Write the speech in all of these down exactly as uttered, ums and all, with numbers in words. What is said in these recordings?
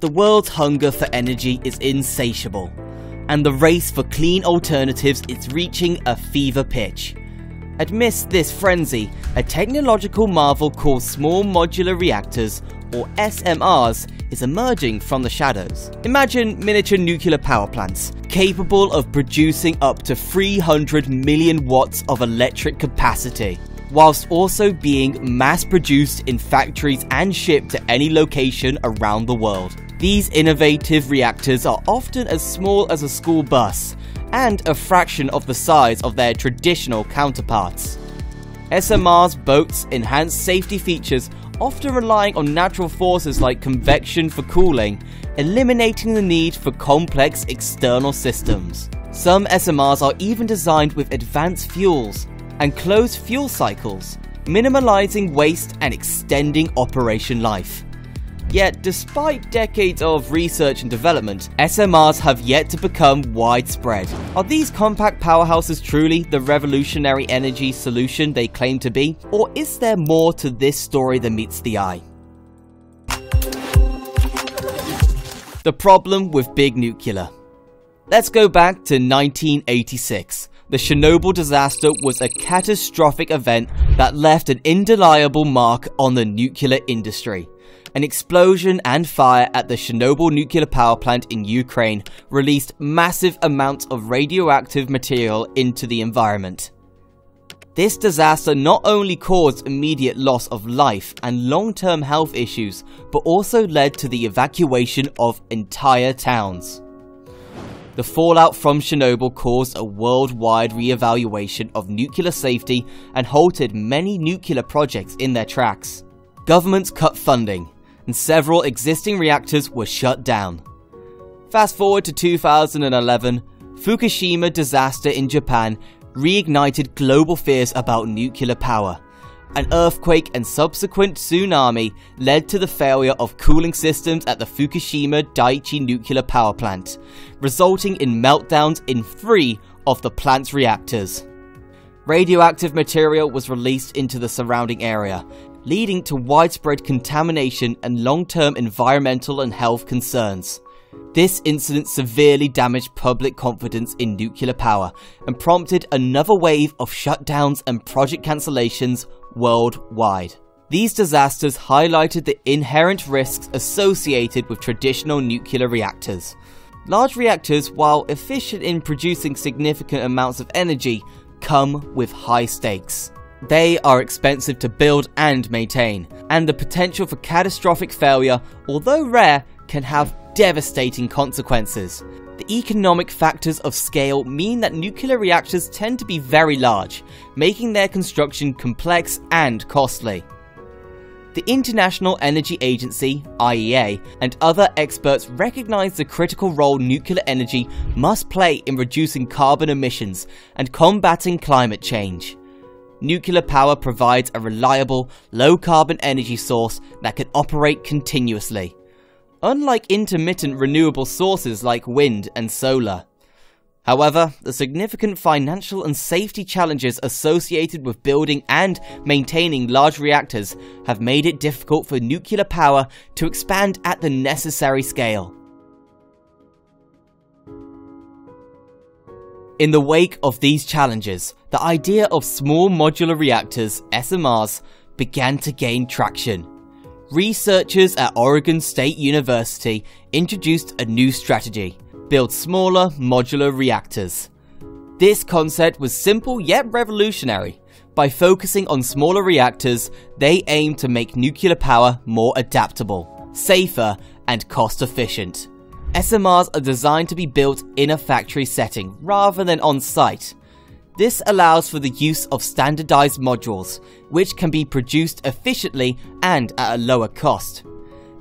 The world's hunger for energy is insatiable, and the race for clean alternatives is reaching a fever pitch. Amidst this frenzy, a technological marvel called Small Modular Reactors, or S M Rs, is emerging from the shadows. Imagine miniature nuclear power plants, capable of producing up to three hundred million watts of electric capacity, whilst also being mass-produced in factories and shipped to any location around the world. These innovative reactors are often as small as a school bus, and a fraction of the size of their traditional counterparts. S M Rs boast enhanced safety features, often relying on natural forces like convection for cooling, eliminating the need for complex external systems. Some S M Rs are even designed with advanced fuels and closed fuel cycles, minimalizing waste and extending operation life. Yet, despite decades of research and development, S M Rs have yet to become widespread. Are these compact powerhouses truly the revolutionary energy solution they claim to be? Or is there more to this story than meets the eye? The problem with big nuclear. Let's go back to nineteen eighty-six. The Chernobyl disaster was a catastrophic event that left an indelible mark on the nuclear industry. An explosion and fire at the Chernobyl nuclear power plant in Ukraine released massive amounts of radioactive material into the environment. This disaster not only caused immediate loss of life and long-term health issues, but also led to the evacuation of entire towns. The fallout from Chernobyl caused a worldwide re-evaluation of nuclear safety and halted many nuclear projects in their tracks. Governments cut funding, and several existing reactors were shut down. Fast forward to two thousand eleven, Fukushima disaster in Japan reignited global fears about nuclear power. An earthquake and subsequent tsunami led to the failure of cooling systems at the Fukushima Daiichi nuclear power plant, resulting in meltdowns in three of the plant's reactors. Radioactive material was released into the surrounding area, leading to widespread contamination and long-term environmental and health concerns. This incident severely damaged public confidence in nuclear power and prompted another wave of shutdowns and project cancellations worldwide. These disasters highlighted the inherent risks associated with traditional nuclear reactors. Large reactors, while efficient in producing significant amounts of energy, come with high stakes. They are expensive to build and maintain, and the potential for catastrophic failure, although rare, can have devastating consequences. The economic factors of scale mean that nuclear reactors tend to be very large, making their construction complex and costly. The International Energy Agency, I E A, and other experts recognize the critical role nuclear energy must play in reducing carbon emissions and combating climate change. Nuclear power provides a reliable, low-carbon energy source that can operate continuously, unlike intermittent renewable sources like wind and solar. However, the significant financial and safety challenges associated with building and maintaining large reactors have made it difficult for nuclear power to expand at the necessary scale. In the wake of these challenges, the idea of small modular reactors, S M Rs, began to gain traction. Researchers at Oregon State University introduced a new strategy: build smaller modular reactors. This concept was simple yet revolutionary. By focusing on smaller reactors, they aimed to make nuclear power more adaptable, safer, and cost-efficient. S M Rs are designed to be built in a factory setting rather than on site. This allows for the use of standardized modules, which can be produced efficiently and at a lower cost.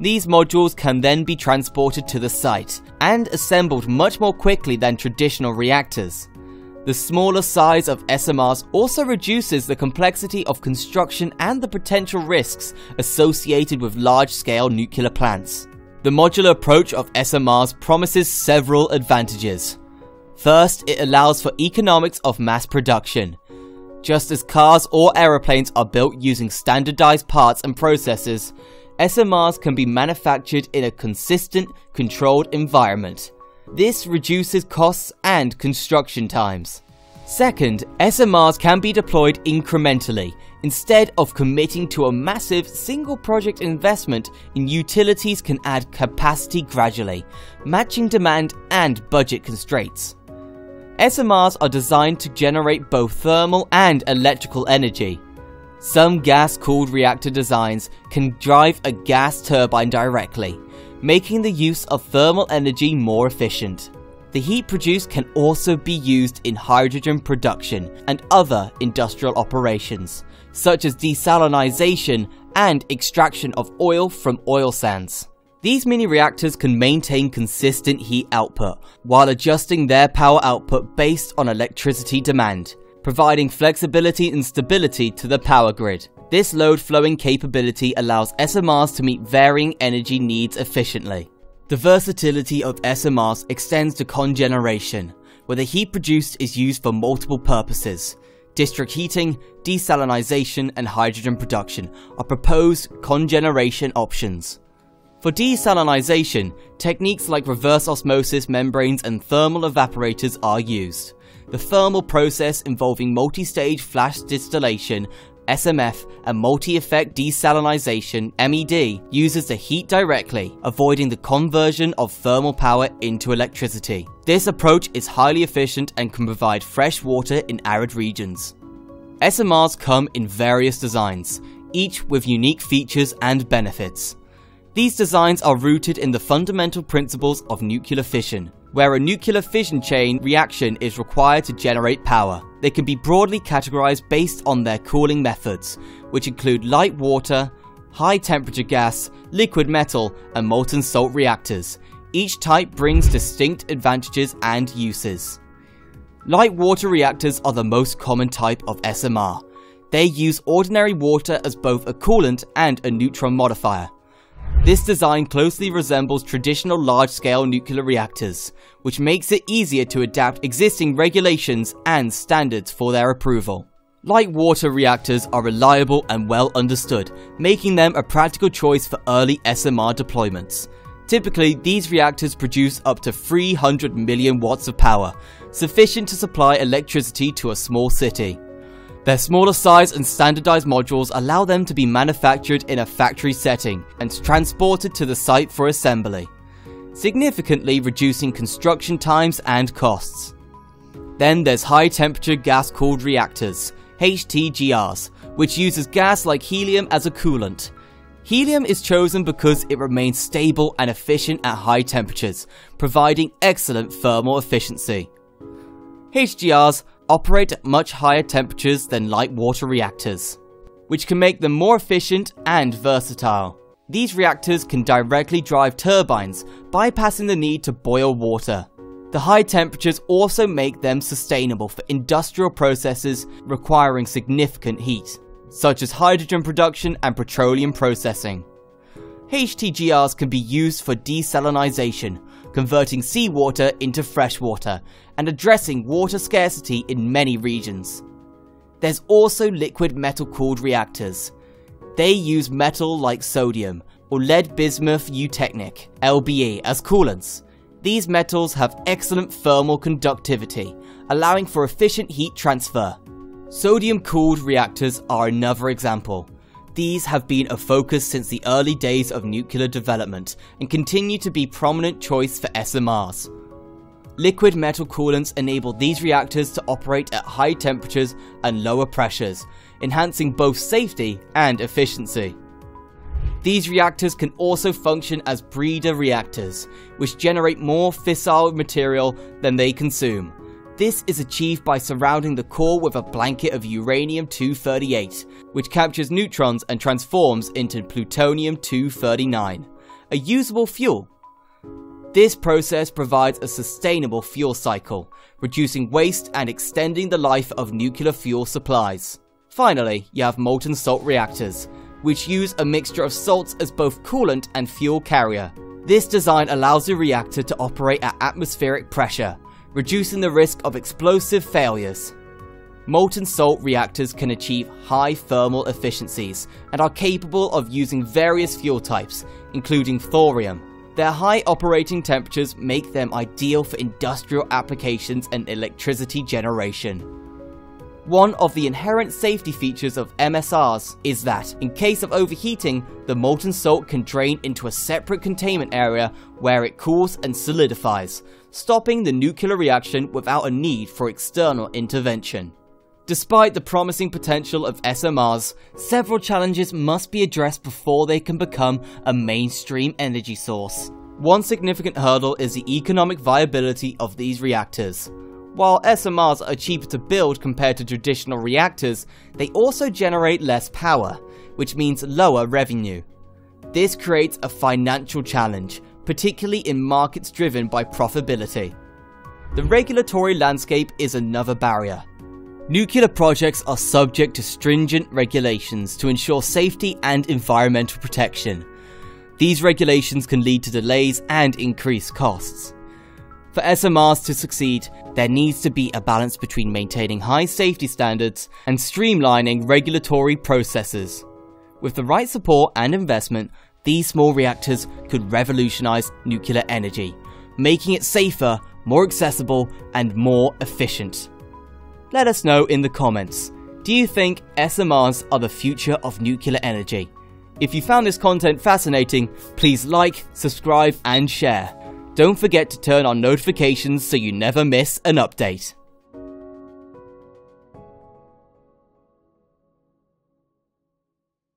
These modules can then be transported to the site and assembled much more quickly than traditional reactors. The smaller size of S M Rs also reduces the complexity of construction and the potential risks associated with large-scale nuclear plants. The modular approach of S M Rs promises several advantages. First, it allows for economics of mass production. Just as cars or aeroplanes are built using standardized parts and processes, S M Rs can be manufactured in a consistent, controlled environment. This reduces costs and construction times. Second, S M Rs can be deployed incrementally, instead of committing to a massive single project investment in utilities can add capacity gradually, matching demand and budget constraints. S M Rs are designed to generate both thermal and electrical energy. Some gas-cooled reactor designs can drive a gas turbine directly, making the use of thermal energy more efficient. The heat produced can also be used in hydrogen production and other industrial operations, such as desalinization and extraction of oil from oil sands. These mini-reactors can maintain consistent heat output while adjusting their power output based on electricity demand, providing flexibility and stability to the power grid. This load flowing capability allows S M Rs to meet varying energy needs efficiently. The versatility of S M Rs extends to cogeneration, where the heat produced is used for multiple purposes. District heating, desalinization, and hydrogen production are proposed cogeneration options. For desalinization, techniques like reverse osmosis membranes and thermal evaporators are used. The thermal process involving multi-stage flash distillation S M F and multi-effect desalinization M E D uses the heat directly, avoiding the conversion of thermal power into electricity. This approach is highly efficient and can provide fresh water in arid regions. S M Rs come in various designs, each with unique features and benefits. These designs are rooted in the fundamental principles of nuclear fission, where a nuclear fission chain reaction is required to generate power. They can be broadly categorized based on their cooling methods, which include light water, high temperature gas, liquid metal, and molten salt reactors. Each type brings distinct advantages and uses. Light water reactors are the most common type of S M R. They use ordinary water as both a coolant and a neutron modifier. This design closely resembles traditional large-scale nuclear reactors, which makes it easier to adapt existing regulations and standards for their approval. Light water reactors are reliable and well understood, making them a practical choice for early S M R deployments. Typically, these reactors produce up to three hundred million watts of power, sufficient to supply electricity to a small city. Their smaller size and standardized modules allow them to be manufactured in a factory setting and transported to the site for assembly, significantly reducing construction times and costs. Then there's high-temperature gas-cooled reactors, H T G Rs, which uses gas like helium as a coolant. Helium is chosen because it remains stable and efficient at high temperatures, providing excellent thermal efficiency. H T G Rs operate at much higher temperatures than light water reactors, which can make them more efficient and versatile. These reactors can directly drive turbines, bypassing the need to boil water. The high temperatures also make them sustainable for industrial processes requiring significant heat, such as hydrogen production and petroleum processing. H T G Rs can be used for desalinization, converting seawater into freshwater, and addressing water scarcity in many regions. There's also liquid metal-cooled reactors. They use metal like sodium or lead-bismuth eutectic L B E as coolants. These metals have excellent thermal conductivity, allowing for efficient heat transfer. Sodium-cooled reactors are another example. These have been a focus since the early days of nuclear development and continue to be a prominent choice for S M Rs. Liquid metal coolants enable these reactors to operate at high temperatures and lower pressures, enhancing both safety and efficiency. These reactors can also function as breeder reactors, which generate more fissile material than they consume. This is achieved by surrounding the core with a blanket of uranium two thirty-eight, which captures neutrons and transforms into plutonium two thirty-nine, a usable fuel. This process provides a sustainable fuel cycle, reducing waste and extending the life of nuclear fuel supplies. Finally, you have molten salt reactors, which use a mixture of salts as both coolant and fuel carrier. This design allows the reactor to operate at atmospheric pressure, reducing the risk of explosive failures. Molten salt reactors can achieve high thermal efficiencies and are capable of using various fuel types, including thorium. Their high operating temperatures make them ideal for industrial applications and electricity generation. One of the inherent safety features of M S Rs is that, in case of overheating, the molten salt can drain into a separate containment area where it cools and solidifies, stopping the nuclear reaction without a need for external intervention. Despite the promising potential of S M Rs, several challenges must be addressed before they can become a mainstream energy source. One significant hurdle is the economic viability of these reactors. While S M Rs are cheaper to build compared to traditional reactors, they also generate less power, which means lower revenue. This creates a financial challenge, particularly in markets driven by profitability. The regulatory landscape is another barrier. Nuclear projects are subject to stringent regulations to ensure safety and environmental protection. These regulations can lead to delays and increased costs. For S M Rs to succeed, there needs to be a balance between maintaining high safety standards and streamlining regulatory processes. With the right support and investment, these small reactors could revolutionize nuclear energy, making it safer, more accessible, and more efficient. Let us know in the comments. Do you think S M Rs are the future of nuclear energy? If you found this content fascinating, please like, subscribe, and share. Don't forget to turn on notifications so you never miss an update.